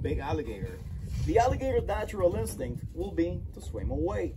Big alligator. The alligator's natural instinct will be to swim away.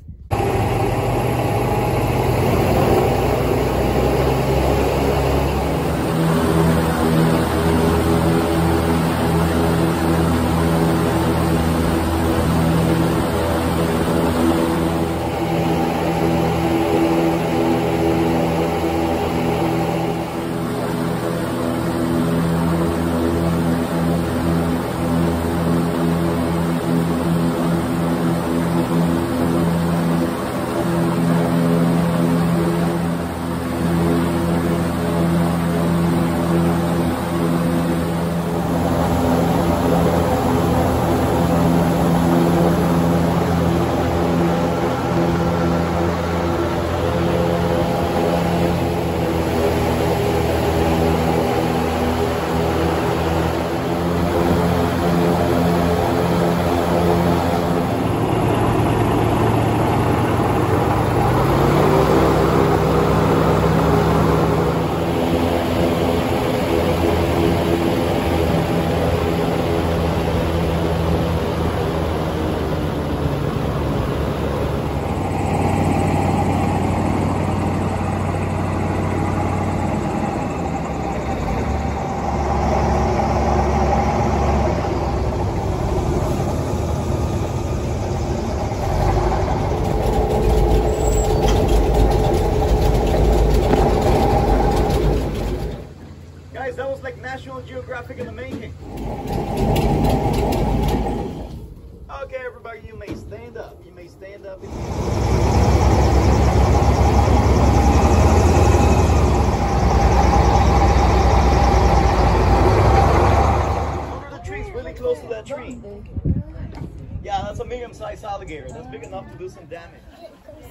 Medium-sized alligator that's big enough to do some damage.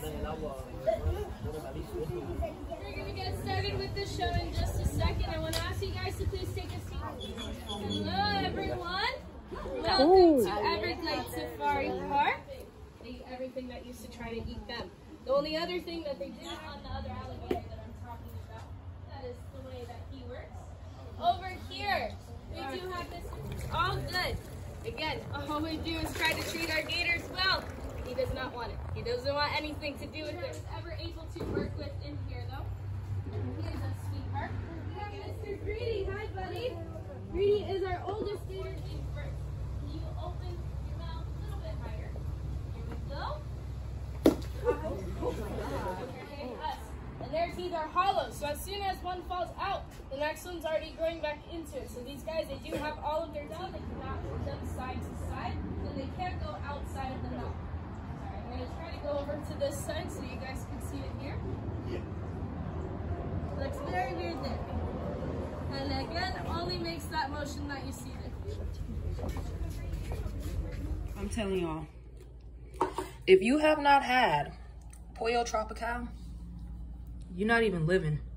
We're gonna get started with the show in just a second. I want to ask you guys to please take a seat. Hello, everyone. Welcome to Everglades Safari Park. They eat everything that used to try to eat them. The only other thing that they did on the other alligator that I'm talking about, that is the way that he works. Over here, we do have this. All good. Again, all we do is try to treat our gators well. He does not want it. He doesn't want anything to do with it. Was ever able to work with in here, though. He is a sweetheart. We have Mr. Greedy. Hi, buddy. Greedy is our oldest gator. Named first. Can you open your mouth a little bit higher? Here we go. Okay, us. And their teeth are hollow, so as soon as one falls out, the next one's already growing back into it. So these guys, they do have all of their teeth. They cannot move them side to side, so they can't go outside of the mouth. Alright, I'm going to try to go over to this side so you guys can see it here. Yeah. Looks very weird there. And again, only makes that motion that you see there. I'm telling y'all, if you have not had Pollo Tropical, you're not even living.